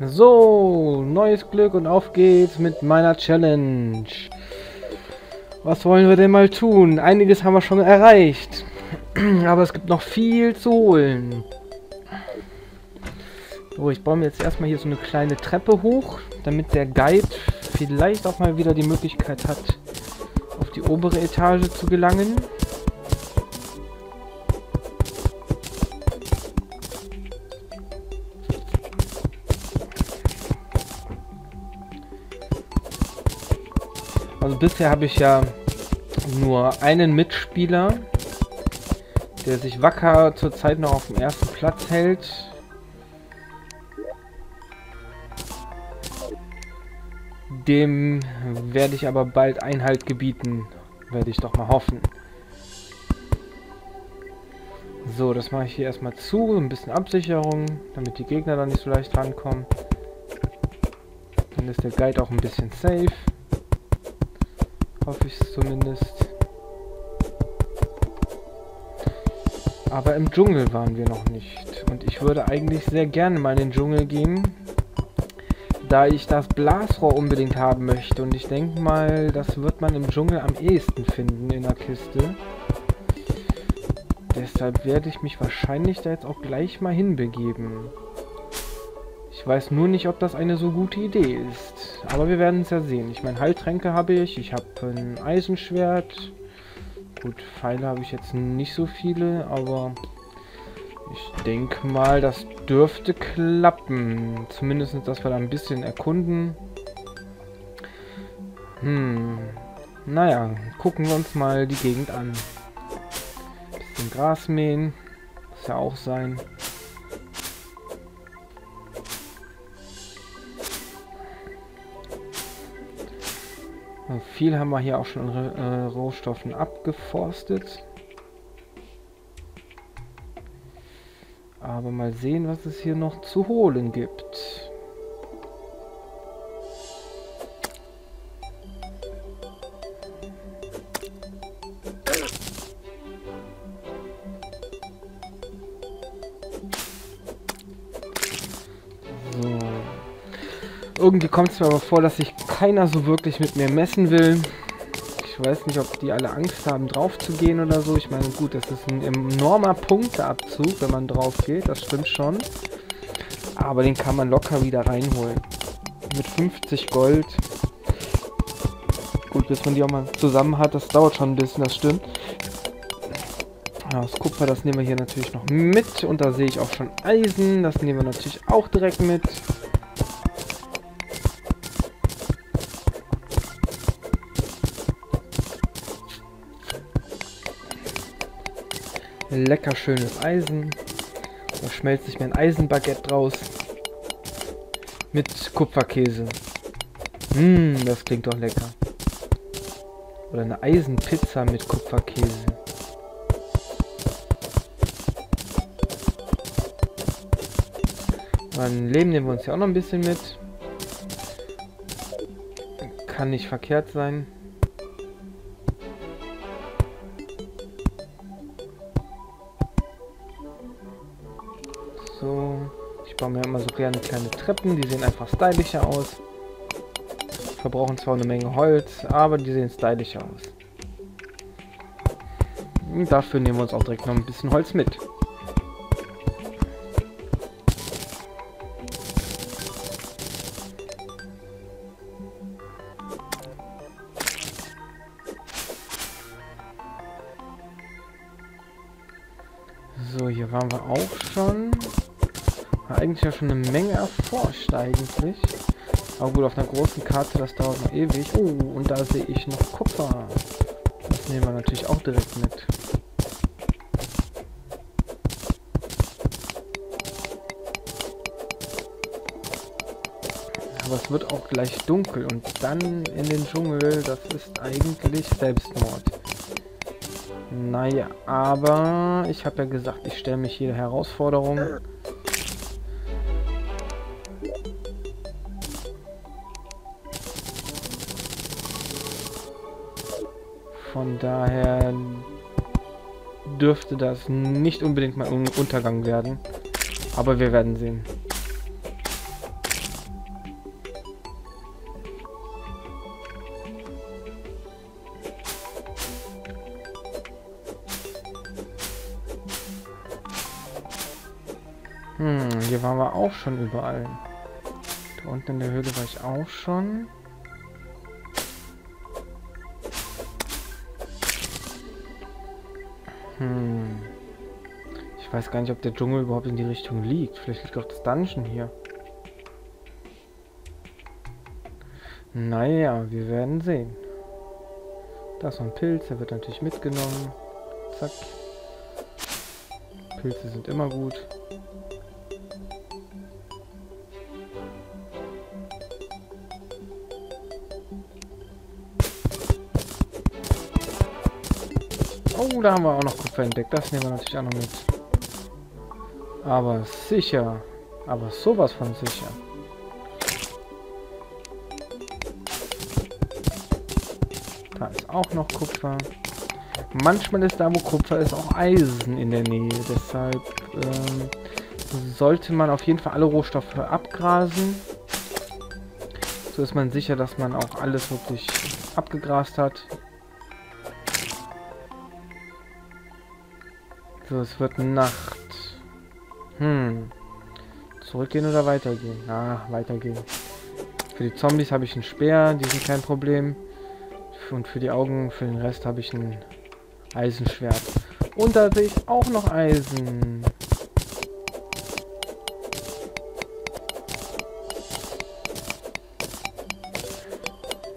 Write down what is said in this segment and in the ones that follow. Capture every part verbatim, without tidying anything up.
So, neues Glück und auf geht's mit meiner Challenge. Was wollen wir denn mal tun? Einiges haben wir schon erreicht. Aber es gibt noch viel zu holen. So, ich baue mir jetzt erstmal hier so eine kleine Treppe hoch, damit der Guide vielleicht auch mal wieder die Möglichkeit hat, auf die obere Etage zu gelangen. Also bisher habe ich ja nur einen Mitspieler, der sich wacker zurzeit noch auf dem ersten Platz hält. Dem werde ich aber bald Einhalt gebieten, werde ich doch mal hoffen. So, das mache ich hier erstmal zu, ein bisschen Absicherung, damit die Gegner dann nicht so leicht rankommen. Dann ist der Guide auch ein bisschen safe. Hoffe ich zumindest. Aber im Dschungel waren wir noch nicht. Und ich würde eigentlich sehr gerne mal in den Dschungel gehen, da ich das Blasrohr unbedingt haben möchte. Und ich denke mal, das wird man im Dschungel am ehesten finden in der Kiste. Deshalb werde ich mich wahrscheinlich da jetzt auch gleich mal hinbegeben. Ich weiß nur nicht, ob das eine so gute Idee ist. Aber wir werden es ja sehen. Ich meine, Heiltränke habe ich. Ich habe ein Eisenschwert. Gut, Pfeile habe ich jetzt nicht so viele, aber ich denke mal, das dürfte klappen. Zumindest, dass wir da ein bisschen erkunden. Hm. Naja, gucken wir uns mal die Gegend an. Ein bisschen Gras mähen. Muss ja auch sein. Und viel haben wir hier auch schon an äh, Rohstoffen abgeforstet. Aber mal sehen, was es hier noch zu holen gibt. So. Irgendwie kommt es mir aber vor, dass sich keiner so wirklich mit mir messen will. Ich weiß nicht, ob die alle Angst haben, drauf zu gehen oder so. Ich meine, gut, das ist ein enormer Punkteabzug, wenn man drauf geht. Das stimmt schon. Aber den kann man locker wieder reinholen. Mit fünfzig Gold. Gut, bis man die auch mal zusammen hat, das dauert schon ein bisschen, das stimmt. Ja, das Kupfer, das nehmen wir hier natürlich noch mit. Und da sehe ich auch schon Eisen. Das nehmen wir natürlich auch direkt mit. Lecker schönes Eisen. Da schmelzt sich mir ein Eisenbaguette draus. Mit Kupferkäse. Mmm, das klingt doch lecker. Oder eine Eisenpizza mit Kupferkäse. Mein Leben nehmen wir uns ja auch noch ein bisschen mit. Kann nicht verkehrt sein. Ich baue mir immer so gerne kleine Treppen, die sehen einfach stylischer aus. Verbrauchen zwar eine Menge Holz, aber die sehen stylischer aus. Und dafür nehmen wir uns auch direkt noch ein bisschen Holz mit. So, hier waren wir auch schon. Eigentlich ja schon eine Menge erforscht eigentlich. Aber gut, auf einer großen Karte, das dauert noch ewig. Oh, und da sehe ich noch Kupfer. Das nehmen wir natürlich auch direkt mit. Aber es wird auch gleich dunkel und dann in den Dschungel, das ist eigentlich Selbstmord. Naja, aber ich habe ja gesagt, ich stelle mich jeder Herausforderung. Von daher dürfte das nicht unbedingt mein Untergang werden. Aber wir werden sehen. hier waren wir auch schon überall. Da unten in der Höhle war ich auch schon. Hm. Ich weiß gar nicht, ob der Dschungel überhaupt in die Richtung liegt. Vielleicht liegt auch das Dungeon hier. Naja, wir werden sehen. Da ist noch ein Pilz, der wird natürlich mitgenommen. Zack. Pilze sind immer gut. Oh, da haben wir auch noch Kupfer entdeckt. Das nehmen wir natürlich auch noch mit. Aber sicher. Aber sowas von sicher. Da ist auch noch Kupfer. Manchmal ist da, wo Kupfer ist, auch Eisen in der Nähe. Deshalb ähm, sollte man auf jeden Fall alle Rohstoffe abgrasen. So ist man sicher, dass man auch alles wirklich abgegrast hat. So, es wird Nacht. Hm. Zurückgehen oder weitergehen? Ah, weitergehen. Für die Zombies habe ich einen Speer, die sind kein Problem. Und für die Augen, für den Rest habe ich ein Eisenschwert. Und da sehe ich auch noch Eisen.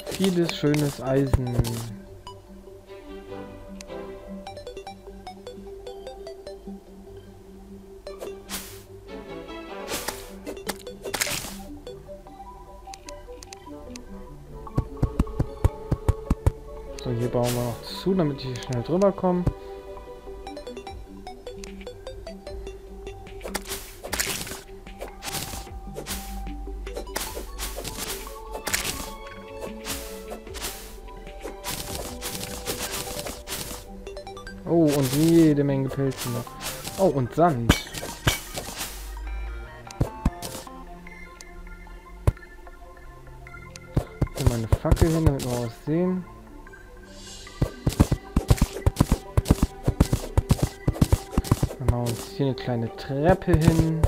Vieles schönes Eisen. So, hier bauen wir noch zu, damit ich hier schnell drüber komme. Oh, und jede Menge Pilze noch. Oh, und Sand. Ich nehme meine Fackel hin, damit wir was sehen. Hier eine kleine Treppe hin.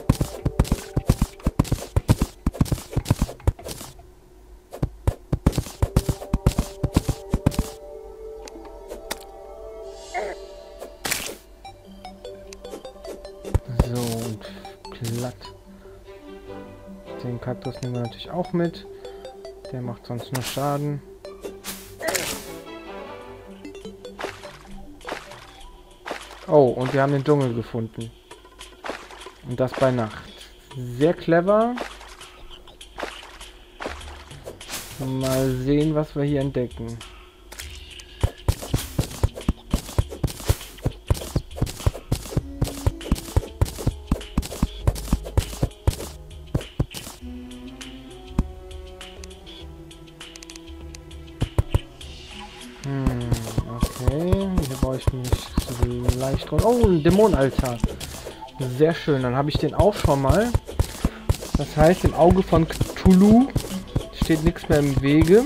So, und glatt. Den Kaktus nehmen wir natürlich auch mit. Der macht sonst nur Schaden. Oh, und wir haben den Dschungel gefunden. Und das bei Nacht. Sehr clever. Mal sehen, was wir hier entdecken. Hm, okay. Hier baue ich mich so leicht runter. Oh, ein Dämonenaltar. Sehr schön, dann habe ich den auch schon mal. Das heißt, im Auge von Cthulhu steht nichts mehr im Wege.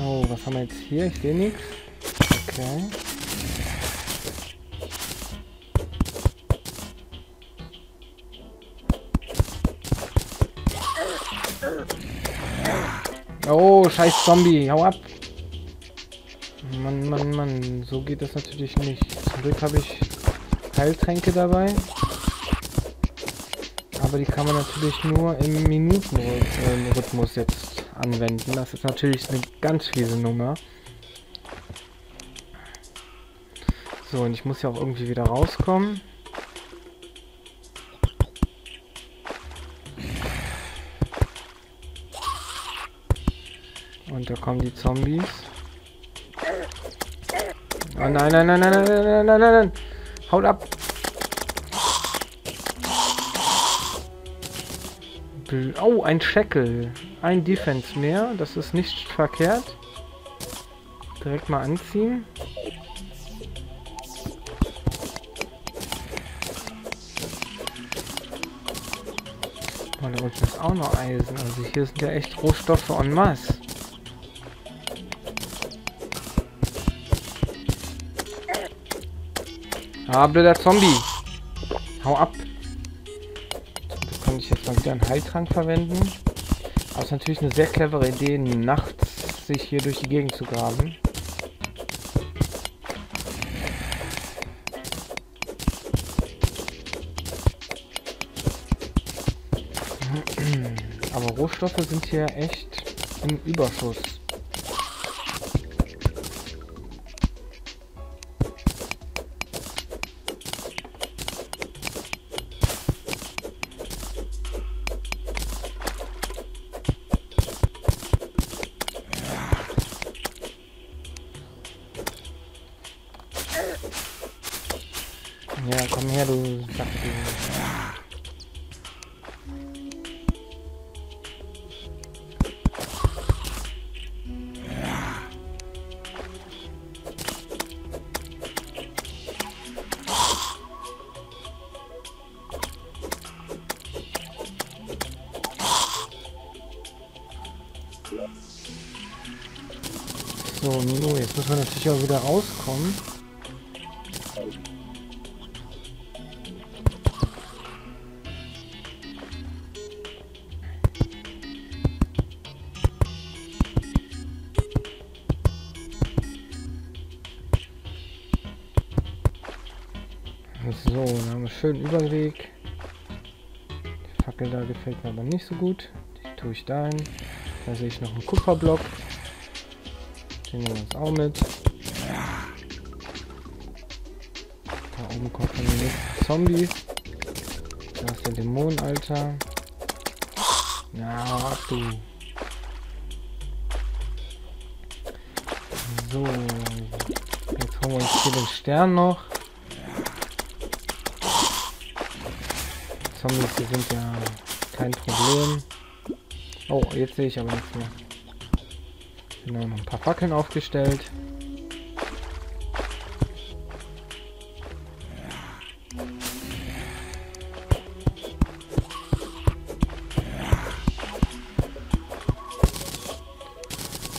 Oh, was haben wir jetzt hier? Ich sehe nichts. Okay. Oh, scheiß Zombie, hau ab! Mann, Mann, Mann, so geht das natürlich nicht. Zum Glück habe ich Heiltränke dabei. Aber die kann man natürlich nur im Minutenrhythmus jetzt anwenden. Das ist natürlich eine ganz fiese Nummer. So, und ich muss ja auch irgendwie wieder rauskommen. Und da kommen die Zombies. Oh nein, nein, nein, nein, nein, nein, nein, nein, nein. Haut ab. Oh, ein Schäckel. Ein Defense mehr. Das ist nicht verkehrt. Direkt mal anziehen. Oh, da unten ist auch noch Eisen. Also hier sind ja echt Rohstoffe en masse. Ah, blöder Zombie. Hau ab. Da kann ich jetzt mal wieder einen Heiltrank verwenden. Das ist natürlich eine sehr clevere Idee, nachts sich hier durch die Gegend zu graben. Aber Rohstoffe sind hier echt im Überschuss. Ja, komm her, du Sack. So, Nino, jetzt müssen wir natürlich auch wieder rauskommen. So, dann haben wir einen schönen Überweg. Die Fackel da gefällt mir aber nicht so gut. Die tue ich dahin. Da sehe ich noch einen Kupferblock. Den nehmen wir uns auch mit. Da oben kommt der nächste Zombie. Da ist der Dämon, Alter. Na, hau ab, du. So. Jetzt holen wir uns hier den Stern noch. Zombies, die sind ja kein Problem. Oh, jetzt sehe ich aber nichts mehr. Genau, noch ein paar Fackeln aufgestellt. Ein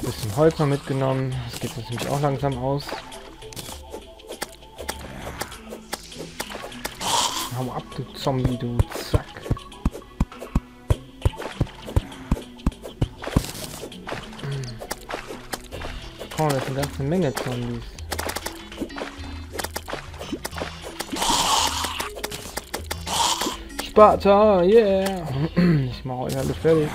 bisschen Holz noch mitgenommen. Das geht jetzt nämlich auch langsam aus. Hau ab, du Zombie, du Zack. Oh, das ist eine ganze Menge Zombies. Sparta, yeah! Ich mache euch alle fertig.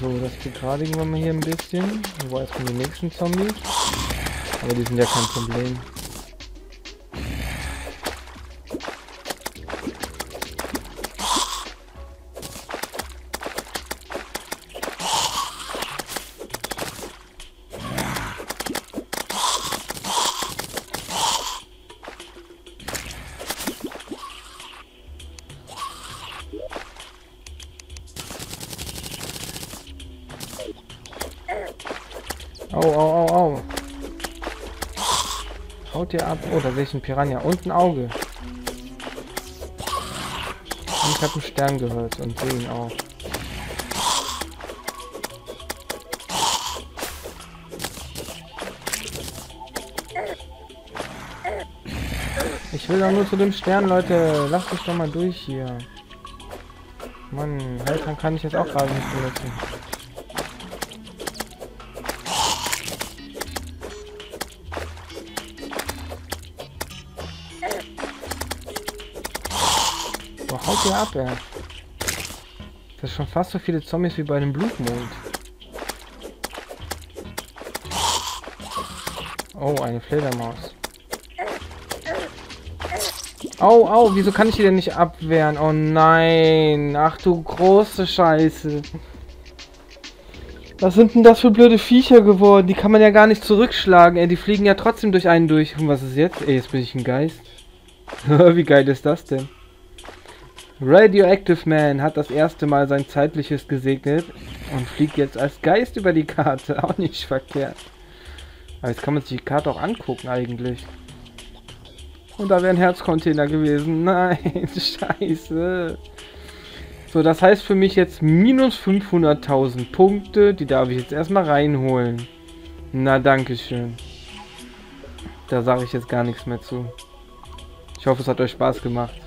So, das begradigen wir mal hier ein bisschen. Wo jetzt kommen die nächsten Zombies? Aber die sind ja kein Problem. Au, au, au, au. Haut ihr ab. Oh, da sehe ich einen Piranha. Und ein Auge. Und ich habe einen Stern gehört und sehe ihn auch. Ich will doch nur zu dem Stern, Leute. Lasst mich doch mal durch hier. Mann, Heiltrank kann ich jetzt auch gerade nicht benutzen. Haut ihr ab, ey. Das ist schon fast so viele Zombies wie bei einem Blutmond. Oh, eine Fledermaus. Au, au, wieso kann ich die denn nicht abwehren? Oh nein, ach du große Scheiße. Was sind denn das für blöde Viecher geworden? Die kann man ja gar nicht zurückschlagen, ey. Die fliegen ja trotzdem durch einen durch. Und was ist jetzt? Ey, jetzt bin ich ein Geist. Wie geil ist das denn? Radioactive Man hat das erste Mal sein Zeitliches gesegnet und fliegt jetzt als Geist über die Karte. Auch nicht verkehrt. Aber jetzt kann man sich die Karte auch angucken eigentlich. Und da wäre ein Herzcontainer gewesen. Nein, scheiße. So, das heißt für mich jetzt minus fünfhunderttausend Punkte. Die darf ich jetzt erstmal reinholen. Na, danke schön. Da sage ich jetzt gar nichts mehr zu. Ich hoffe, es hat euch Spaß gemacht.